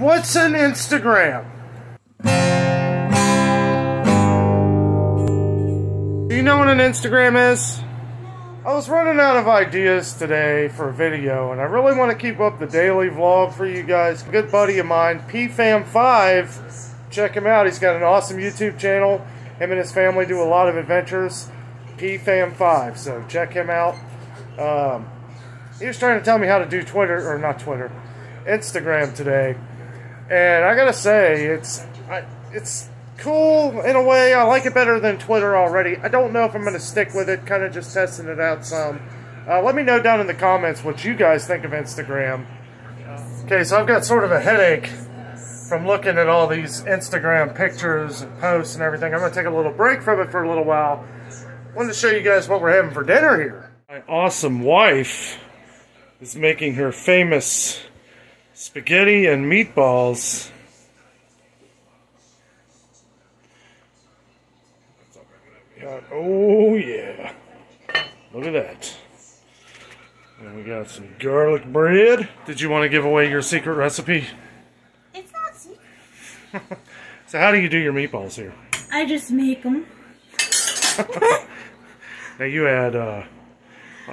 What's an Instagram? Do you know what an Instagram is? I was running out of ideas today for a video, and I really want to keep up the daily vlog for you guys. A good buddy of mine, PFam5, check him out. He's got an awesome YouTube channel. Him and his family do a lot of adventures. PFam5, so check him out. He was trying to tell me how to do Instagram today, and I gotta say, it's cool in a way. I like it better than Twitter already. I don't know if I'm going to stick with it, kind of just testing it out some. Let me know down in the comments what you guys think of Instagram. Okay, so I've got sort of a headache from looking at all these Instagram pictures and posts and everything. I'm going to take a little break from it for a little while. I wanted to show you guys what we're having for dinner here. My awesome wife is making her famous spaghetti and meatballs. Oh yeah, look at that. And we got some garlic bread. Did you want to give away your secret recipe? It's not secret. So how do you do your meatballs here? I just make them. Now you add,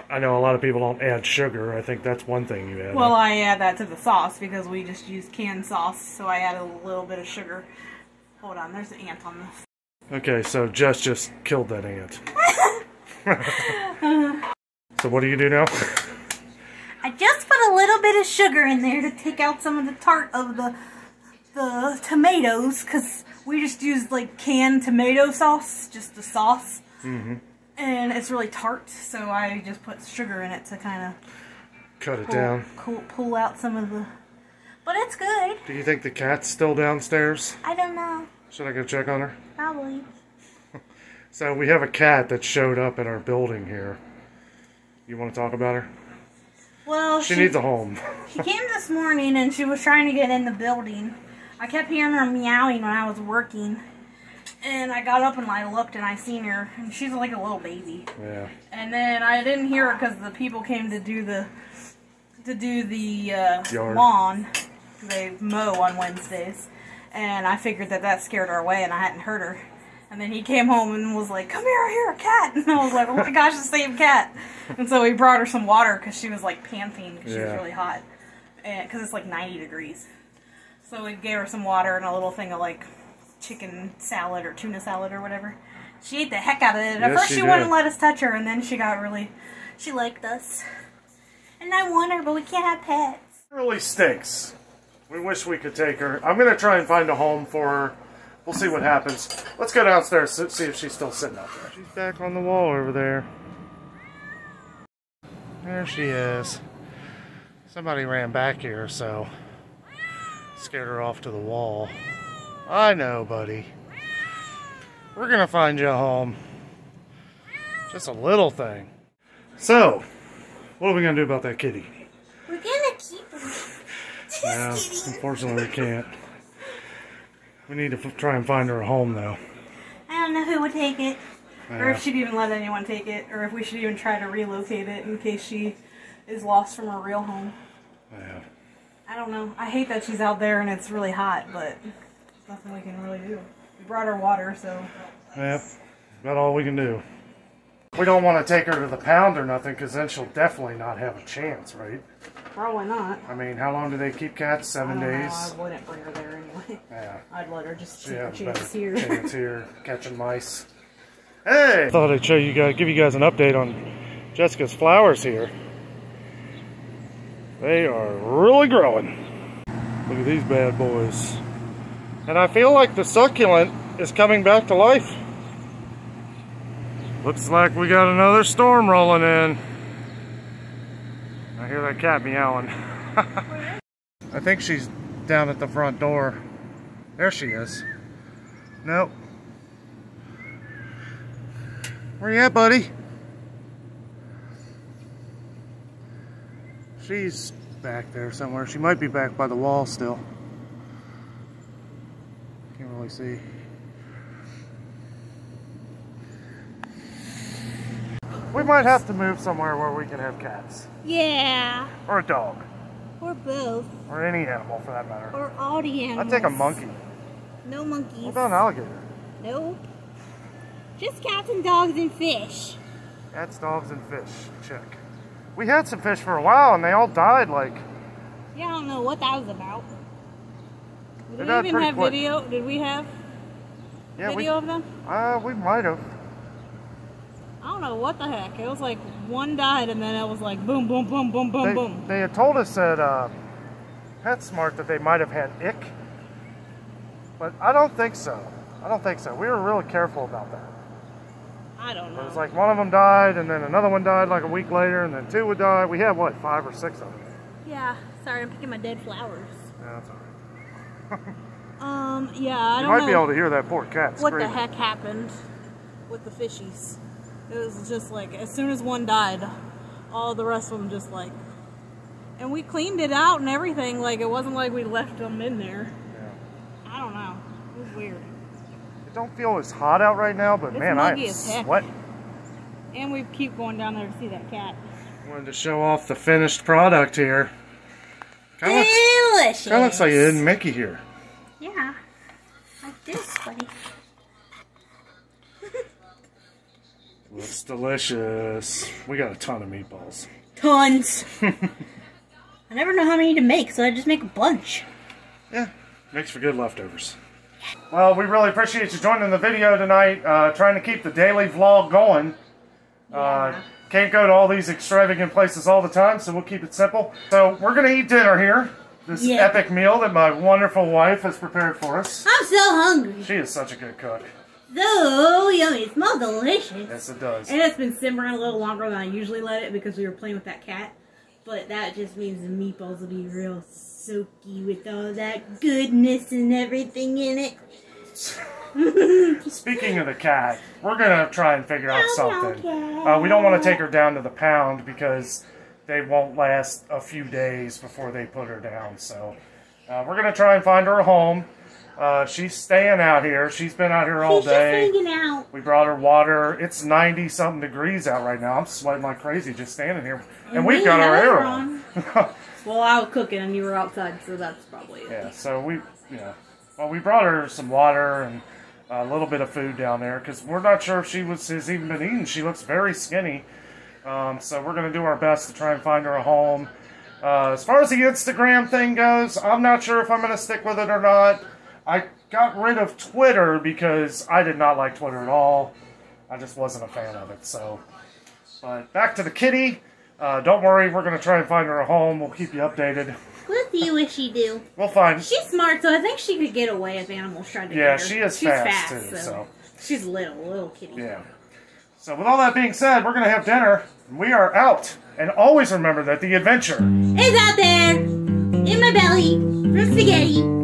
I know a lot of people don't add sugar. I think that's one thing you add. Well, I add that to the sauce because we just use canned sauce, so I add a little bit of sugar. Hold on, there's an ant on this. Okay, so Jess just killed that ant. So what do you do now? I just put a little bit of sugar in there to take out some of the tart of the tomatoes, because we just used like canned tomato sauce, just the sauce. Mm-hmm. And it's really tart, so I just put sugar in it to kind of cut it down. Pull out some of the... But it's good. Do you think the cat's still downstairs? I don't know. Should I go check on her? Probably. So we have a cat that showed up in our building here. You want to talk about her? Well, she needs a home. She came this morning and she was trying to get in the building. I kept hearing her meowing when I was working. And I got up and I looked and I seen her. And she's like a little baby. Yeah. And then I didn't hear her because the people came to do the lawn. They mow on Wednesdays. And I figured that that scared her away, and I hadn't heard her. And then he came home and was like, "Come here, I hear a cat." And I was like, "Oh my gosh, the same cat." And so we brought her some water because she was like panting because she was really hot. Because it's like 90 degrees. So we gave her some water and a little thing of like chicken salad or tuna salad or whatever. She ate the heck out of it. At first she wouldn't let us touch her, and then she got really, she liked us. And I want her, but we can't have pets. It really stinks. We wish we could take her. I'm going to try and find a home for her. We'll see what happens. Let's go downstairs to see if she's still sitting out there. She's back on the wall over there. There she is. Somebody ran back here, so scared her off to the wall. I know, buddy. We're going to find you a home. Just a little thing. So, what are we going to do about that kitty? We're going to keep her. Yeah, unfortunately we can't. We need to try and find her a home, though. I don't know who would take it, or if she'd even let anyone take it, or if we should even try to relocate it in case she is lost from her real home. Yeah. I don't know. I hate that she's out there and it's really hot, but there's nothing we can really do. We brought her water, so... Yep, about all we can do. We don't want to take her to the pound or nothing, because then she'll definitely not have a chance, right? Probably not. I mean, how long do they keep cats? 7 days? I don't know. I wouldn't bring her there anyway. Yeah. I'd let her just keep her chance here. Chance here, catching mice. Hey! I thought I'd show you guys, give you guys an update on Jessica's flowers here. They are really growing. Look at these bad boys. And I feel like the succulent is coming back to life. Looks like we got another storm rolling in. I hear that cat meowing. I think she's down at the front door. There she is. Nope. Where you at, buddy? She's back there somewhere. She might be back by the wall still. Can't really see. We might have to move somewhere where we can have cats. Yeah. Or a dog. Or both. Or any animal, for that matter. Or all the animals. I'd take a monkey. No monkeys. What about an alligator? Nope. Just cats and dogs and fish. Cats, dogs, and fish. Check. We had some fish for a while, and they all died, like... Yeah, I don't know what that was about. Did we even have video? Did we have video of them? We might have. I don't know what the heck. It was like one died, and then it was like boom, boom, boom, boom, boom, boom. They had told us at PetSmart that they might have had ick, but I don't think so. I don't think so. We were really careful about that. I don't know. It was like one of them died, and then another one died like a week later, and then two would die. We had, what, 5 or 6 of them? Yeah. Sorry, I'm picking my dead flowers. Yeah, that's all right. Yeah, I don't know. You might be able to hear that poor cat screaming. What the heck happened with the fishies? It was just like, as soon as one died, all the rest of them just like... And we cleaned it out and everything, like it wasn't like we left them in there. Yeah. I don't know. It was weird. It don't feel as hot out right now, but it's man, I am sweating. And we keep going down there to see that cat. I wanted to show off the finished product here. Delicious. Kind of looks like you didn't Mickey here. Yeah, like this, buddy. Looks delicious. We got a ton of meatballs. Tons. I never know how many to make, so I just make a bunch. Yeah, makes for good leftovers. Well, we really appreciate you joining the video tonight. Trying to keep the daily vlog going. Yeah. Can't go to all these extravagant places all the time, so we'll keep it simple. So we're going to eat dinner here. This epic meal that my wonderful wife has prepared for us. I'm so hungry. She is such a good cook. So yummy. It smells delicious. Yes, it does. And it's been simmering a little longer than I usually let it because we were playing with that cat. But that just means the meatballs will be real soaky with all that goodness and everything in it. Speaking of the cat, we're going to try and figure out something. We don't want to take her down to the pound because they won't last a few days before they put her down. So we're going to try and find her a home. She's staying out here. She's been out here all day. Just hanging out. We brought her water. It's 90-something degrees out right now. I'm sweating like crazy just standing here. And we've got our air on. Well, I was cooking and you were outside, so that's probably it. Yeah, so we... Yeah. Well, we brought her some water and a little bit of food down there because we're not sure if she has even been eating. She looks very skinny. So we're going to do our best to try and find her a home. As far as the Instagram thing goes, I'm not sure if I'm going to stick with it or not. I got rid of Twitter because I did not like Twitter at all. I just wasn't a fan of it. So, but back to the kitty. Don't worry, we're going to try and find her a home. We'll keep you updated. What do you wish she do? We'll find. She's smart, so I think she could get away if animals tried to get her. Yeah, she is fast too. So. She's little kitty. Yeah. So with all that being said, we're gonna have dinner. We are out, and always remember that the adventure is out there in my belly from spaghetti.